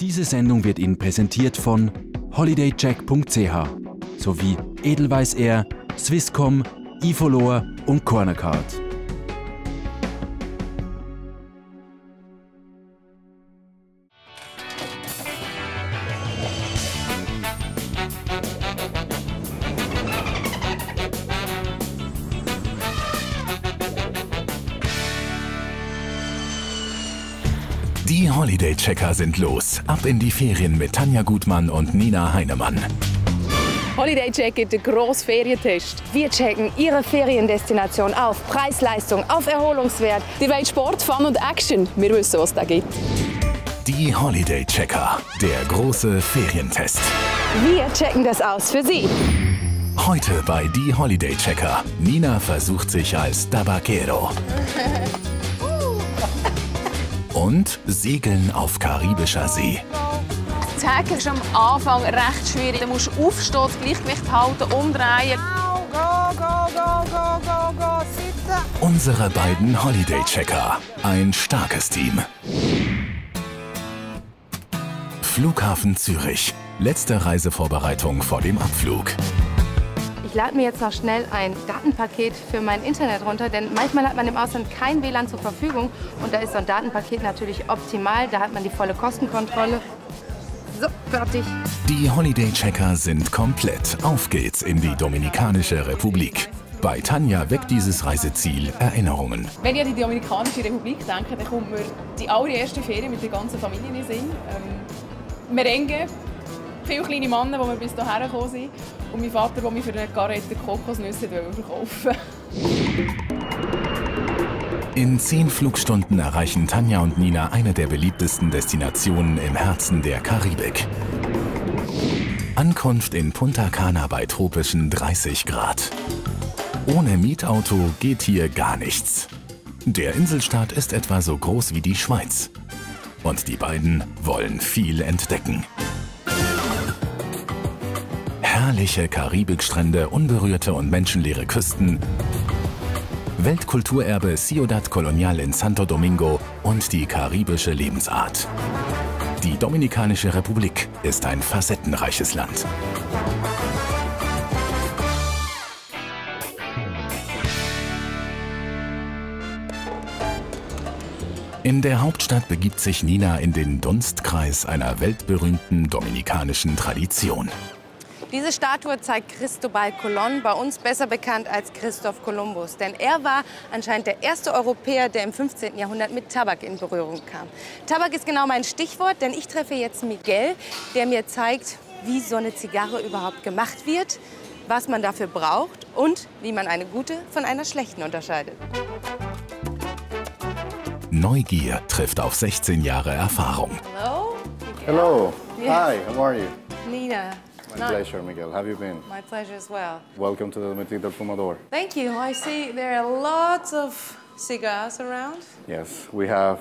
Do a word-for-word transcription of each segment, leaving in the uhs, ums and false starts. Diese Sendung wird Ihnen präsentiert von holiday check punkt c h sowie Edelweiss Air, Swisscom, Ifolor und Cornercard. Die Holiday-Checker sind los. Ab in die Ferien mit Tanja Gutmann und Nina Heinemann. Holiday-Check geht der große Ferientest. Wir checken Ihre Feriendestination auf Preis-Leistung, auf Erholungswert. Die Welt Sport, Fun und Action. Wir wissen, was da gibt. Die Holiday-Checker, der große Ferientest. Wir checken das aus für Sie. Heute bei Die Holiday-Checker. Nina versucht sich als Tabaquero. Und Segeln auf karibischer See. Das Hacken ist am Anfang recht schwierig. Du musst aufstehen, das Gleichgewicht halten, umdrehen. Go, go, go, go, go, go, sitzen. Unsere beiden Holiday-Checker. Ein starkes Team. Flughafen Zürich. Letzte Reisevorbereitung vor dem Abflug. Ich lade mir jetzt noch schnell ein Datenpaket für mein Internet runter, denn manchmal hat man im Ausland kein W L A N zur Verfügung. Und da ist so ein Datenpaket natürlich optimal, da hat man die volle Kostenkontrolle. So, fertig. Die Holiday-Checker sind komplett. Auf geht's in die Dominikanische Republik. Bei Tanja weckt dieses Reiseziel Erinnerungen. Wenn ihr an die Dominikanische Republik denkt, dann kommt mir die allererste Ferien mit der ganzen Familie in den Sinn. Ähm, Merengue, viele kleine Männer, die wir bis hierher gekommen sind. Und mein Vater, der mich für eine Garette Kokosnüsse verkaufen wollte. In zehn Flugstunden erreichen Tanja und Nina eine der beliebtesten Destinationen im Herzen der Karibik. Ankunft in Punta Cana bei tropischen dreißig Grad. Ohne Mietauto geht hier gar nichts. Der Inselstaat ist etwa so groß wie die Schweiz. Und die beiden wollen viel entdecken. Herrliche Karibikstrände, unberührte und menschenleere Küsten, Weltkulturerbe Ciudad Colonial in Santo Domingo und die karibische Lebensart. Die Dominikanische Republik ist ein facettenreiches Land. In der Hauptstadt begibt sich Nina in den Dunstkreis einer weltberühmten dominikanischen Tradition. Diese Statue zeigt Cristobal Colón, bei uns besser bekannt als Christoph Kolumbus. Denn er war anscheinend der erste Europäer, der im fünfzehnten Jahrhundert mit Tabak in Berührung kam. Tabak ist genau mein Stichwort, denn ich treffe jetzt Miguel, der mir zeigt, wie so eine Zigarre überhaupt gemacht wird, was man dafür braucht und wie man eine gute von einer schlechten unterscheidet. Neugier trifft auf sechzehn Jahre Erfahrung. Hello, Miguel. Hello. Yes. Hi, how are you? Nina. My no. pleasure, Miguel. How have you been? My pleasure as well. Welcome to the Monte del Pumador. Thank you. I see there are lots of cigars around. Yes, we have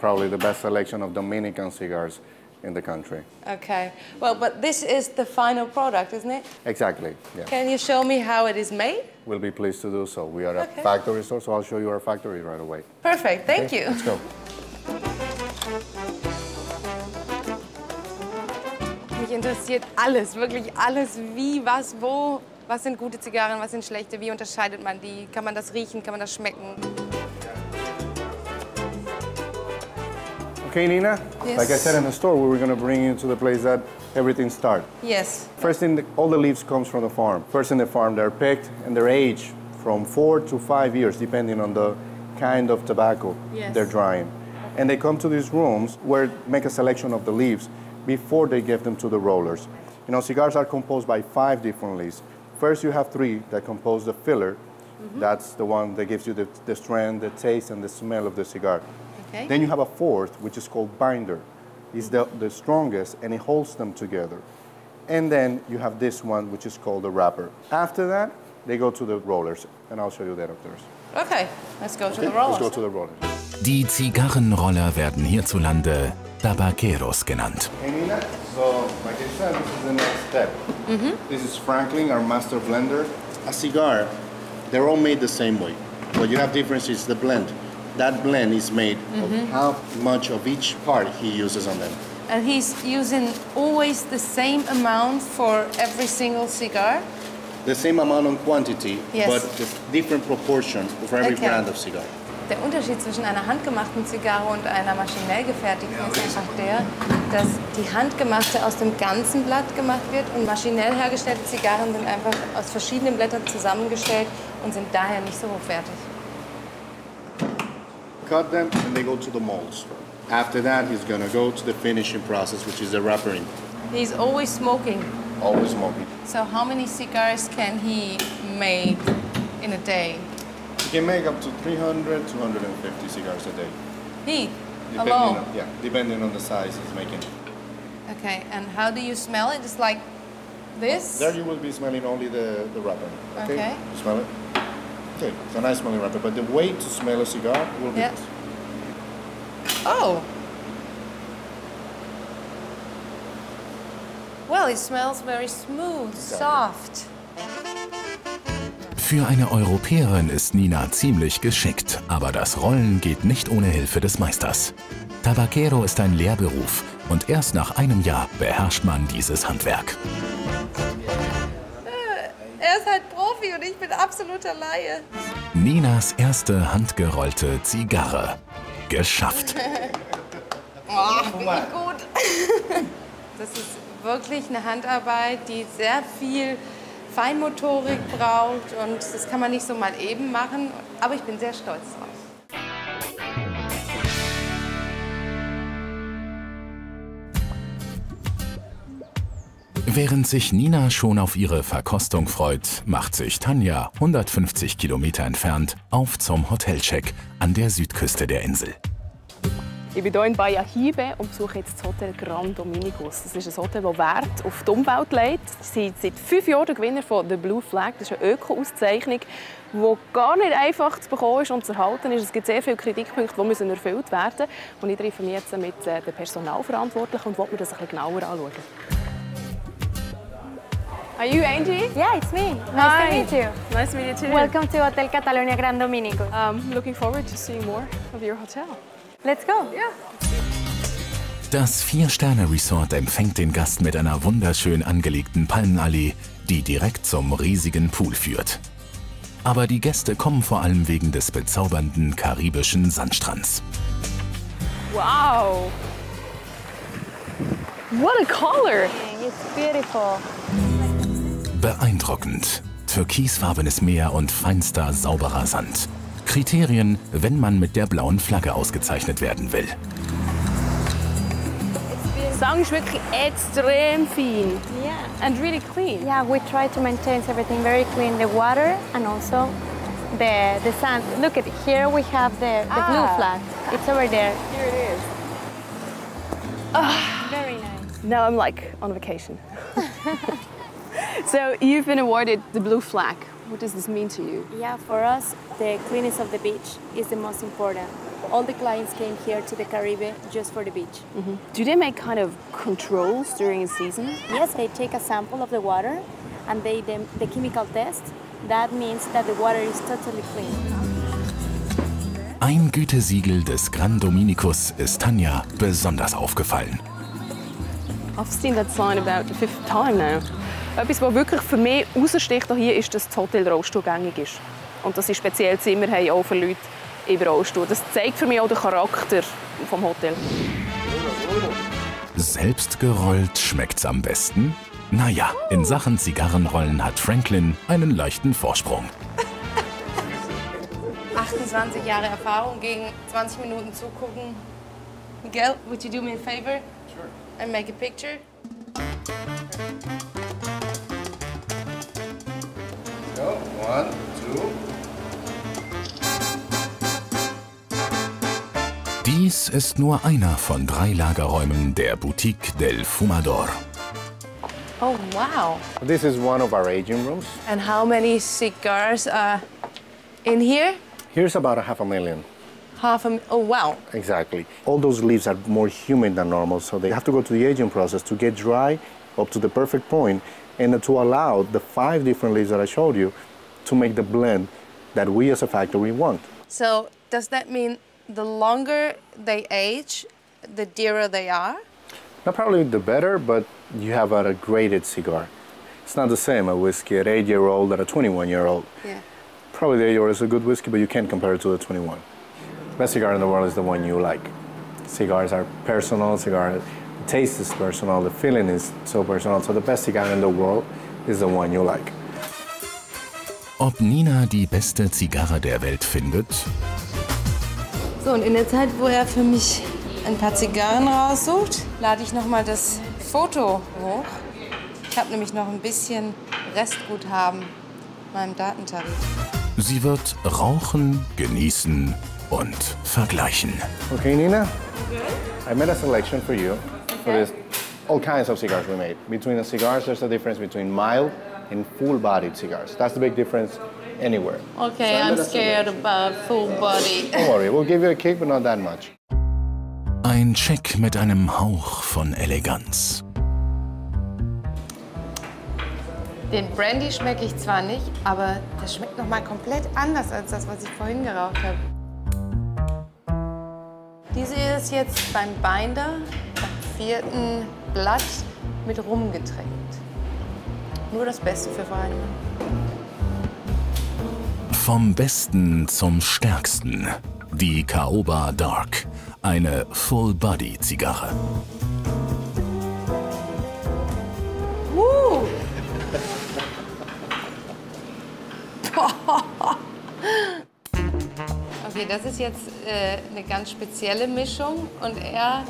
probably the best selection of Dominican cigars in the country. Okay. Well, but this is the final product, isn't it? Exactly. Yeah. Can you show me how it is made? We'll be pleased to do so. We are okay. a factory store, so I'll show you our factory right away. Perfect. Thank okay? you. Let's go. Mich interessiert alles, wirklich alles, wie, was, wo. Was sind gute Zigarren, was sind schlechte, wie unterscheidet man die? Kann man das riechen, kann man das schmecken? Okay, Nina, yes. Like I said in the store, we were going to bring you to the place that everything starts. Yes. First thing, all the leaves comes from the farm. First in the farm, they're picked and they're aged from four to five years, depending on the kind of tobacco yes. they're drying. And they come to these rooms where make a selection of the leaves before they give them to the rollers. You know, cigars are composed by five different leaves. First, you have three that compose the filler. Mm-hmm. That's the one that gives you the, the strength, the taste, and the smell of the cigar. Okay. Then you have a fourth, which is called binder. It's the, the strongest, and it holds them together. And then you have this one, which is called the wrapper. After that, they go to the rollers, and I'll show you that upstairs. Okay, let's go okay. to the rollers. Let's go to the rollers. Die Zigarrenroller werden hierzulande Tabaqueros genannt. Hey Nina, so like I said, this is the next step. Mm-hmm. This is Franklin, our master blender. A cigar, they're all made the same way. What you have difference is the blend. That blend is made mm-hmm. of how much of each part he uses on them. and he's using always the same amount for every single cigar? The same amount on quantity, yes. But just different proportion for every okay. brand of cigar. Der Unterschied zwischen einer handgemachten Zigarre und einer maschinell gefertigten ist einfach der, dass die handgemachte aus dem ganzen Blatt gemacht wird und maschinell hergestellte Zigarren sind einfach aus verschiedenen Blättern zusammengestellt und sind daher nicht so hochwertig. Cut them and they go to the molds. After that, he's gonna go to the finishing process, which is the wrappering. He's always smoking. Always smoking. So how many cigars can he make in a day? You can make up to three hundred, two hundred fifty cigars a day. He? Depending alone? On, yeah, depending on the size he's making. Okay, and how do you smell it? It's like this? There you will be smelling only the, the wrapper. Okay. okay. You smell it? Okay, it's a nice smelling wrapper, but the way to smell a cigar will be... Yeah. Oh! Well, it smells very smooth, soft. Für eine Europäerin ist Nina ziemlich geschickt, aber das Rollen geht nicht ohne Hilfe des Meisters. Tabaquero ist ein Lehrberuf und erst nach einem Jahr beherrscht man dieses Handwerk. Er ist halt Profi und ich bin absoluter Laie. Ninas erste handgerollte Zigarre. Geschafft. Oh, bin ich gut. Das ist wirklich eine Handarbeit, die sehr viel Feinmotorik braucht und das kann man nicht so mal eben machen, aber ich bin sehr stolz drauf. Während sich Nina schon auf ihre Verkostung freut, macht sich Tanja, hundertfünfzig Kilometer entfernt, auf zum Hotelcheck an der Südküste der Insel. Ich bin hier in Bayahibe und besuche jetzt das Hotel Gran Dominicus. Das ist ein Hotel, das Wert auf die Umwelt legt. Sie sind seit fünf Jahren der Gewinner von «The Blue Flag». Das ist eine Öko-Auszeichnung, die gar nicht einfach zu bekommen ist und zu erhalten ist. Es gibt sehr viele Kritikpunkte, die müssen erfüllt werden müssen. Und ich treffe mich jetzt mit den Personalverantwortlichen und will mir das ein bisschen genauer anschauen. Are you Angie? Yeah, it's me. Nice Hi. to meet you. Nice to meet you too. Welcome to Hotel Catalonia Gran Dominicus. Um, looking forward to seeing more of your hotel. Let's go. Yeah. Das Vier-Sterne-Resort empfängt den Gast mit einer wunderschön angelegten Palmenallee, die direkt zum riesigen Pool führt. Aber die Gäste kommen vor allem wegen des bezaubernden karibischen Sandstrands. Wow! What a color! It's beautiful. Beeindruckend. Türkisfarbenes Meer und feinster, sauberer Sand. Kriterien, wenn man mit der blauen Flagge ausgezeichnet werden will. Der Sand ist wirklich extrem fein. Yeah. And really clean. Yeah, we try to maintain everything very clean, the water and also the, the sand. Look at here we have the, the ah. blue flag. It's over there. Here it is. Oh. Very nice. Now I'm like on vacation. So you've been awarded the blue flag. What does this mean to you? Yeah, for us, the cleanness of the beach is the most important. All the clients came here to the Caribbean just for the beach. Mm-hmm. Do they make kind of controls during a season? Yes, they take a sample of the water and they do the chemical test. That means that the water is totally clean. Ein Gütesiegel des Gran Dominicus ist Tanja besonders aufgefallen. I've seen that sign about the fifth time now. Etwas, was wirklich für mich heraussticht hier, ist, dass das Hotel rollstuhlgängig ist. Und dass sie speziell Zimmer haben, auch für Leute im Rollstuhl. Das zeigt für mich auch den Charakter vom Hotel. Selbst gerollt schmeckt's am besten? Naja, in Sachen Zigarrenrollen hat Franklin einen leichten Vorsprung. achtundzwanzig Jahre Erfahrung gegen zwanzig Minuten zugucken. Miguel, would you do me a favor? Sure. And make a picture? So, one, two. Dies ist nur einer von drei Lagerräumen der Boutique del Fumador. Oh, wow. This is one of our aging rooms. And how many cigars are in here? Here's about a half a million. Half a, oh, wow. Exactly. All those leaves are more humid than normal, so they have to go to the aging process to get dry up to the perfect point, and to allow the five different leaves that I showed you to make the blend that we as a factory want. So does that mean the longer they age, the dearer they are? Not probably the better, but you have a graded cigar. It's not the same, a whiskey at eight year old and a twenty-one year old. Yeah. Probably the eight year old is a good whiskey, but you can't compare it to the twenty-one. Best cigar in the world is the one you like. Cigars are personal, cigar, the taste is personal, the feeling is so personal. So the best cigar in the world is the one you like. Ob Nina die beste Zigarre der Welt findet? So, und in der Zeit, wo er für mich ein paar Zigarren raussucht, lade ich noch mal das Foto hoch. Ich habe nämlich noch ein bisschen Restguthaben in meinem Datentarif. Sie wird rauchen, genießen und vergleichen. Okay, Nina. I made a selection for you. For this, all kinds of cigars we made. Between the cigars, there's a difference between mild and full-bodied cigars. That's the big difference anywhere. Okay, so I'm scared about full body. Don't worry, we'll give you a kick, but not that much. Ein Check mit einem Hauch von Eleganz. Den Brandy schmecke ich zwar nicht, aber das schmeckt noch mal komplett anders als das, was ich vorhin geraucht habe. Diese ist jetzt beim Binder am vierten Blatt mit Rum getränkt. Nur das Beste für Weinemann. Vom Besten zum Stärksten. Die Kaoba Dark. Eine Full-Body-Zigarre. Uh. Okay, das ist jetzt äh, eine ganz spezielle Mischung. Und er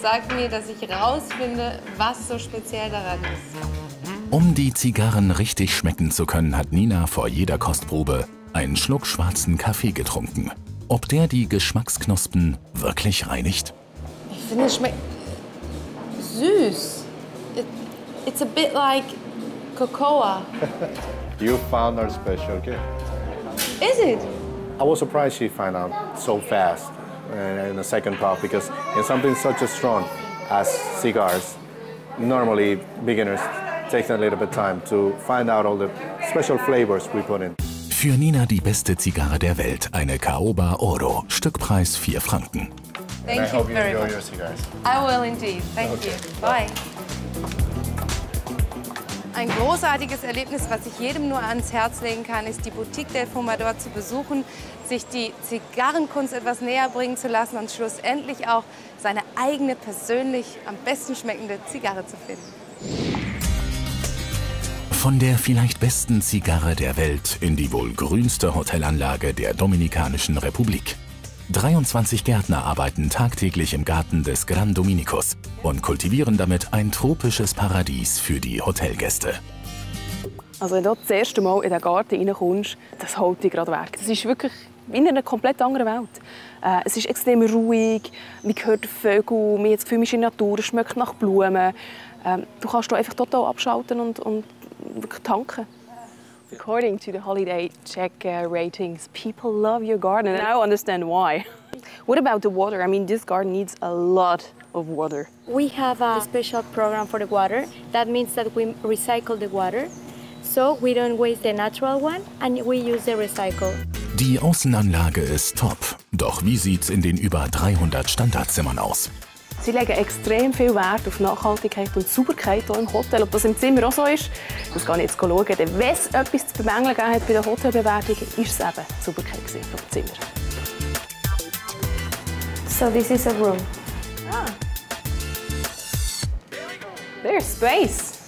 sagt mir, dass ich rausfinde, was so speziell daran ist. Um die Zigarren richtig schmecken zu können, hat Nina vor jeder Kostprobe einen Schluck schwarzen Kaffee getrunken. Ob der die Geschmacksknospen wirklich reinigt? Ich finde, es schmeckt süß. It, it's a bit like cocoa. You found our special gift. Is it? I was surprised she found out so fast in the second puff, because in something such as strong as cigars, normally beginners take a little bit of time to find out all the special flavors we put in. Für Nina die beste Zigarre der Welt, eine Kaoba Oro, Stückpreis vier Franken. Thank you very much. I will indeed. Thank you. Bye. Ein großartiges Erlebnis, was ich jedem nur ans Herz legen kann, ist die Boutique del Fumador zu besuchen, sich die Zigarrenkunst etwas näher bringen zu lassen und schlussendlich auch seine eigene persönlich am besten schmeckende Zigarre zu finden. Von der vielleicht besten Zigarre der Welt in die wohl grünste Hotelanlage der Dominikanischen Republik. dreiundzwanzig Gärtner arbeiten tagtäglich im Garten des Gran Dominicus und kultivieren damit ein tropisches Paradies für die Hotelgäste. Also wenn du das erste Mal in den Garten reinkommst, das holt dich gerade weg. Das ist wirklich wie in einer komplett anderen Welt. Äh, es ist extrem ruhig, man hört Vögel, man hat das Gefühl, man ist in der Natur, es schmeckt nach Blumen. Ähm, du kannst hier einfach total abschalten und, und tanken. According to the HolidayChecker ratings, people love your garden, and I understand why. What about the water? I mean, this garden needs a lot of water. We have a special program for the water. That means that we recycle the water, so we don't waste the natural one, and we use the recycle. Die Außenanlage ist top, doch wie sieht's in den über dreihundert Standardzimmern aus? Sie legen extrem viel Wert auf Nachhaltigkeit und Sauberkeit hier im Hotel. Ob das im Zimmer auch so ist, das kann ich jetzt schauen. Denn wenn es etwas zu bemängeln gegeben hat bei der Hotelbewertung, war es eben die Sauberkeit im Zimmer. So, this is a room. Ah. There's space.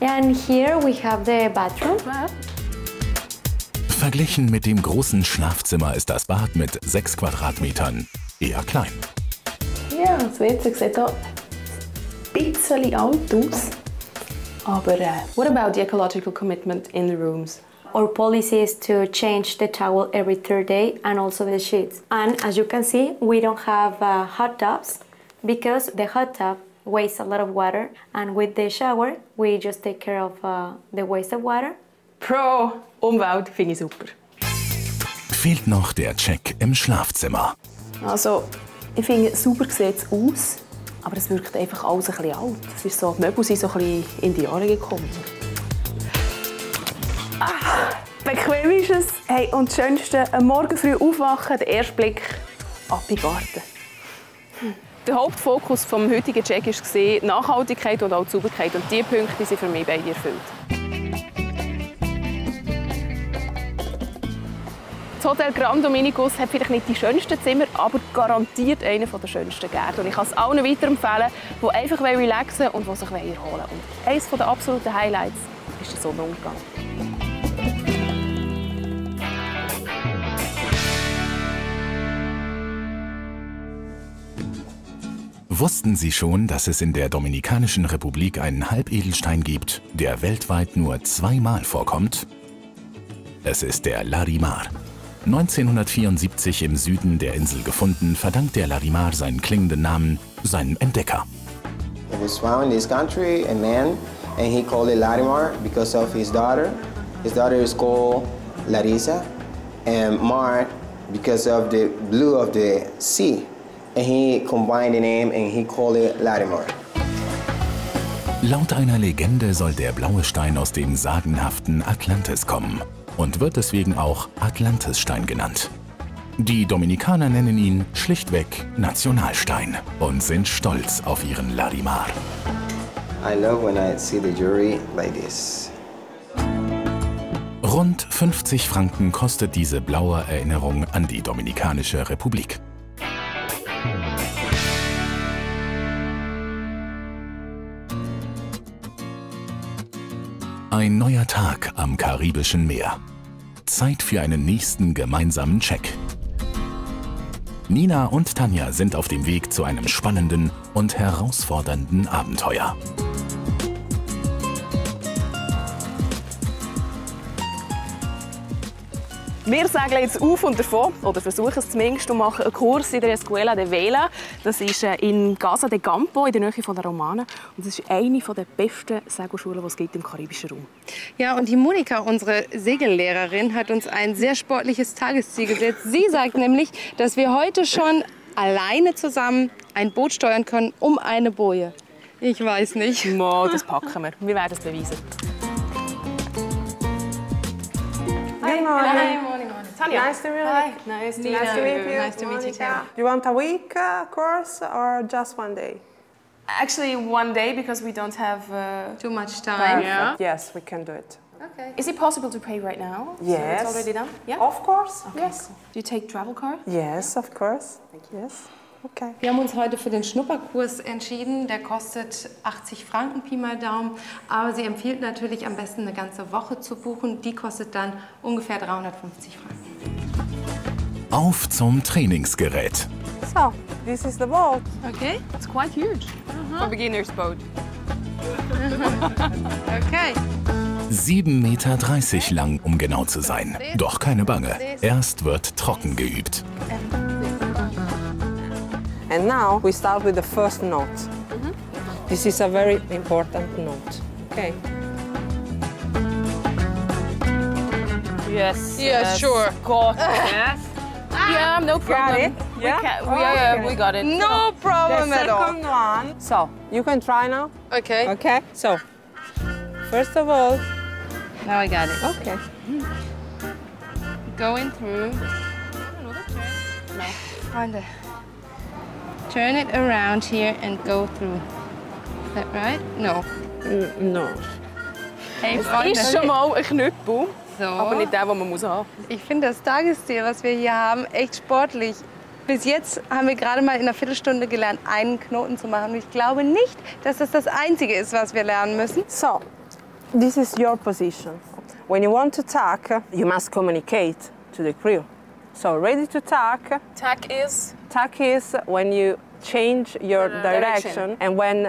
And here we have the bathroom. Wow. Verglichen mit dem großen Schlafzimmer ist das Bad mit sechs Quadratmetern eher klein. Ja, das W C sieht hier ein bisschen alt aus. Aber uh, what about the ecological commitment in the rooms? Our policy is to change the towel every third day and also the sheets. And as you can see, we don't have uh, hot tubs because the hot tub wastes a lot of water. And with the shower, we just take care of uh, the waste of water. Pro Umwelt finde ich super. Fehlt noch der Check im Schlafzimmer. Also, ich finde, sauber sieht es aus, aber es wirkt einfach alles ein bisschen alt. Es ist so, die Möbel sind so ein bisschen in die Jahre gekommen. Ah, bequem ist es. Hey, und das Schönste, am Morgen früh aufwachen, der erste Blick ab in den Garten. Hm. Der Hauptfokus des heutigen Check war Nachhaltigkeit und auch Sauberkeit. Und diese Punkte sind für mich beide erfüllt. Das Hotel Gran Dominikus hat vielleicht nicht die schönsten Zimmer, aber garantiert eine der schönsten Gärten. Und ich kann es allen weiterempfehlen, die einfach relaxen und die sich erholen wollen. Und eines der absoluten Highlights ist der Sonnenuntergang. Wussten Sie schon, dass es in der Dominikanischen Republik einen Halbedelstein gibt, der weltweit nur zweimal vorkommt? Es ist der Larimar. neunzehnhundertvierundsiebzig im Süden der Insel gefunden, verdankt der Larimar seinen klingenden Namen seinem Entdecker. It was found in this country, a man, and he called it Larimar because of his daughter. His daughter is called Larissa, and Mar because of the blue of the sea. And he combined the name and he called it Larimar. Laut einer Legende soll der blaue Stein aus dem sagenhaften Atlantis kommen und wird deswegen auch Atlantisstein genannt. Die Dominikaner nennen ihn schlichtweg Nationalstein und sind stolz auf ihren Larimar. I love when I see the jewelry like this. Rund fünfzig Franken kostet diese blaue Erinnerung an die Dominikanische Republik. Ein neuer Tag am Karibischen Meer. Zeit für einen nächsten gemeinsamen Check. Nina und Tanja sind auf dem Weg zu einem spannenden und herausfordernden Abenteuer. Wir segeln jetzt auf und davon, oder versuchen es zumindest, und machen einen Kurs in der Escuela de Vela. Das ist in Casa de Campo, in der Nähe von der Romana. Und das ist eine der besten Segelschulen, die es gibt im karibischen Raum. Ja, und die Monika, unsere Segellehrerin, hat uns ein sehr sportliches Tagesziel gesetzt. Sie sagt nämlich, dass wir heute schon alleine zusammen ein Boot steuern können, um eine Boje. Ich weiß nicht. Mo, das packen wir. Wir werden es beweisen. Hi, Monika. Tanja. Nice to meet you. Hi. Nice to meet you. Nice to meet you. Nice to meet you too. You want a week uh, course or just one day? Actually, one day because we don't have uh, too much time. Yeah. Yes, we can do it. Okay. Is it possible to pay right now? Yes. So it's already done. Yeah. Of course. Okay, yes. Cool. Do you take travel card? Yes, of course. Thank you. Yes. Okay. Wir haben uns heute für den Schnupperkurs entschieden. Der kostet achtzig Franken, Pi mal Daumen. Aber sie empfiehlt natürlich, am besten eine ganze Woche zu buchen. Die kostet dann ungefähr dreihundertfünfzig Franken. Auf zum Trainingsgerät. So, this is the boat. Okay, it's quite huge. Uh-huh. For beginner's boat. Okay. sieben Komma dreißig Meter lang, um genau zu sein. Doch keine Bange, erst wird trocken geübt. And now we start with the first knot. Mm-hmm. This is a very important knot. Okay. Yes. Yes. yes. Sure. God. Yes. Yeah. No problem. Got it. Yeah. We, can, we, oh, uh, okay. we got it. No problem at all. The second one. So you can try now. Okay. Okay. So first of all. Now I got it. Okay. Going through. No. Find it. Turn it around here and go through. Is that right? No. No. Hey, es ist schon mal ein Knüppel, so. Aber nicht der, den man muss haben. Ich finde das Tagesziel, was wir hier haben, echt sportlich. Bis jetzt haben wir gerade mal in einer Viertelstunde gelernt, einen Knoten zu machen. Und ich glaube nicht, dass das das Einzige ist, was wir lernen müssen. So, this is your position. When you want to tack, you must communicate to the crew. So, ready to tack. Tack is? Tack is when you change your uh, direction, direction and when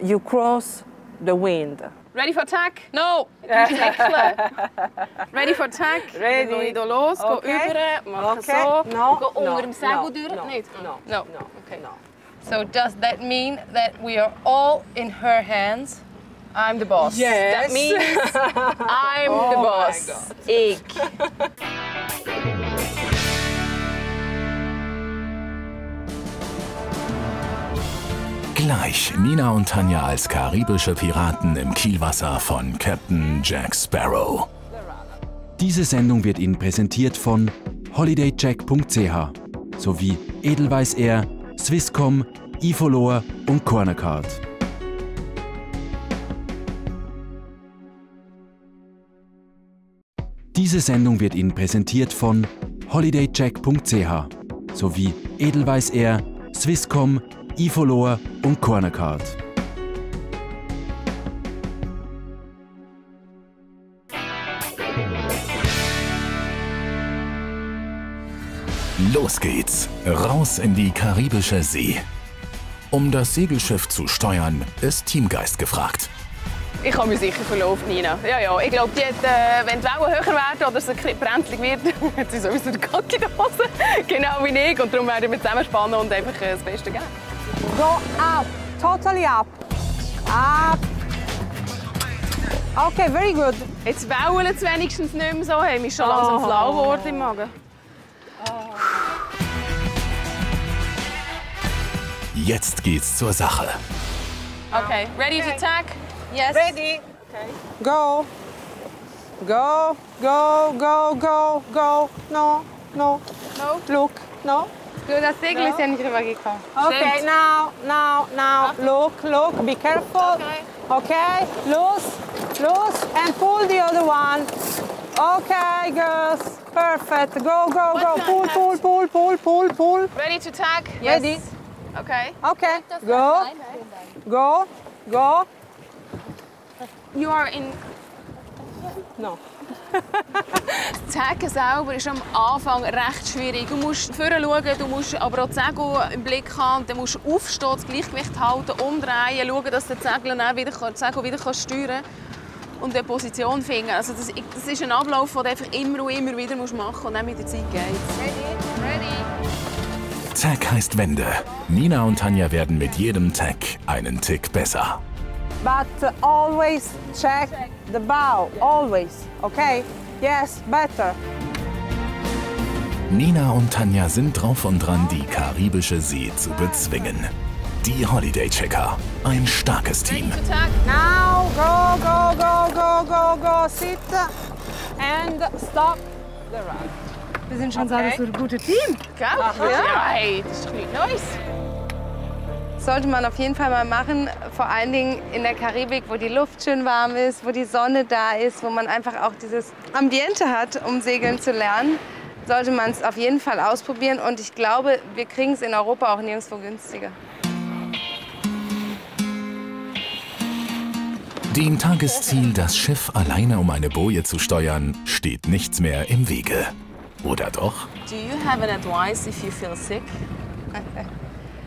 you cross the wind. Ready for tack? No! Ready for tack? Ready. Dann gehe ich hier los, okay. Gehe rüber, mache okay. so, no. gehe no. unter dem Segel no. durch. No. Nicht? No. No. no. Okay. No. So, does that mean that we are all in her hands? I'm the boss. Yes. That means I'm oh the boss. Ich. Gleich Nina und Tanja als karibische Piraten im Kielwasser von Captain Jack Sparrow. Diese Sendung wird Ihnen präsentiert von holiday check punkt c h sowie Edelweiss Air, Swisscom, Ifolor und Cornercard. Diese Sendung wird Ihnen präsentiert von holiday check punkt c h sowie Edelweiss Air, Swisscom, Ifolor und Cornercard. Los geht's, raus in die karibische See. Um das Segelschiff zu steuern, ist Teamgeist gefragt. Ich habe mich sicher verlaufen, Nina. Ja, ja. Ich glaube, die hat, äh, wenn die Wellen höher werden oder es brenzlig wird, hat sie sowieso den Kack in der Hose. Genau wie ich. Und darum werden wir zusammenspannen und einfach äh, das Beste geben. So, ab. Totally ab. Ab. Okay, very good. Jetzt wellen es wenigstens nicht mehr so. Hey, mir ist schon langsam oh. flau geworden im Magen. Oh. Jetzt geht's zur Sache. Okay, ready okay. to tack? Yes. Ready? Okay. Go. Go, go, go, go, go. No, no. No? Look, no. So, das Segel no. ist ja nicht rübergekommen. Okay, Stimmt. now, now, now. Look, look, be careful. Okay. Okay, los, los, and pull the other one. Okay, girls. Perfect. Go, go, go. Pull, pull, pull, pull, pull, pull. Ready to tack? Yes. Ready. Okay. Okay. Go. Go. Go. You are in. No. Das Segel selber ist am Anfang recht schwierig. Du musst vorne schauen, du musst aber auch das Segel im Blick haben. Du musst aufstehen, das Gleichgewicht halten, umdrehen, schauen, dass der Segel dann wieder, das Segel wieder steuern kann und eine Position finden. Also das, das ist ein Ablauf, den du einfach immer und immer wieder machen musst und dann mit der Zeit geht's. Ready? Ready? Tag heisst Wende. Nina und Tanja werden mit jedem Tag einen Tick besser. But always check the bow, always, okay? Yes, better. Nina und Tanja sind drauf und dran, die karibische See zu bezwingen. Die Holiday-Checker, ein starkes Team. Now, go, go, go, go, go, go, sit and stop the run. Wir sind schon okay. so ein gutes Team. Gell? Ja. ja, das ist doch nicht Neues. Sollte man auf jeden Fall mal machen, vor allen Dingen in der Karibik, wo die Luft schön warm ist, wo die Sonne da ist, wo man einfach auch dieses Ambiente hat, um segeln zu lernen, sollte man es auf jeden Fall ausprobieren. Und ich glaube, wir kriegen es in Europa auch nirgendwo günstiger. Dem Tagesziel, das Schiff alleine um eine Boje zu steuern, steht nichts mehr im Wege. Oder doch? Do you have an advice if you feel sick?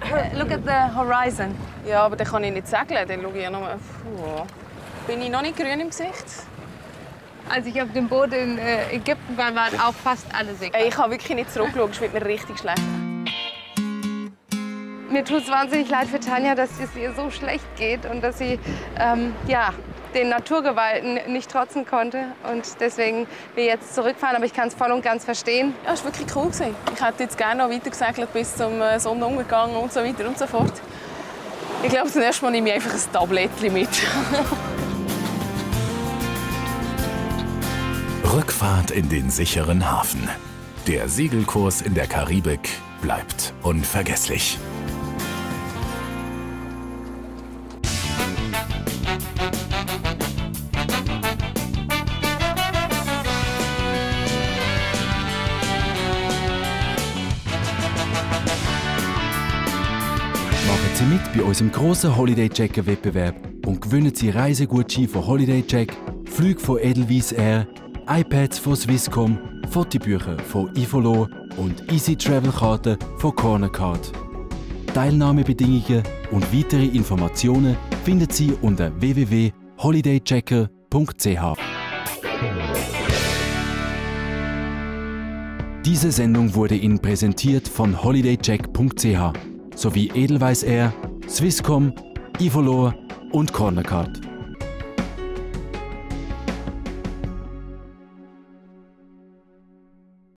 Uh, look at the horizon. Ja, aber dann kann ich nicht segeln. Dann schaue ich ja noch mal. Puh. Bin ich noch nicht grün im Gesicht? Als ich auf dem Boot in Ägypten war, waren auch fast alle Segler. Ich habe wirklich nicht zurückgeschaut. Es wird mir richtig schlecht. Mir tut es wahnsinnig leid für Tanja, dass es ihr so schlecht geht und dass sie ähm, ja, den Naturgewalten nicht trotzen konnte. Und deswegen wir jetzt zurückfahren. Aber ich kann es voll und ganz verstehen. Ja, es war wirklich cool. Ich hätte jetzt gerne noch weitergesegelt bis zum Sonnenuntergang und so weiter und so fort. Ich glaube, zuerst mal nehme ich einfach ein Tablettchen mit. Rückfahrt in den sicheren Hafen. Der Segelkurs in der Karibik bleibt unvergesslich. Sie mit bei unserem grossen Holiday-Checker-Wettbewerb und gewinnen Sie Reisegutscheine von Holiday-Check, Flüge von Edelweiss Air, iPads von Swisscom, Fotobücher von Ifolor und Easy-Travel-Karten von Cornercard. Teilnahmebedingungen und weitere Informationen finden Sie unter w w w punkt holiday checker punkt c h. Diese Sendung wurde Ihnen präsentiert von holiday check punkt c h sowie Edelweiss Air, Swisscom, Ifolor und Cornercard.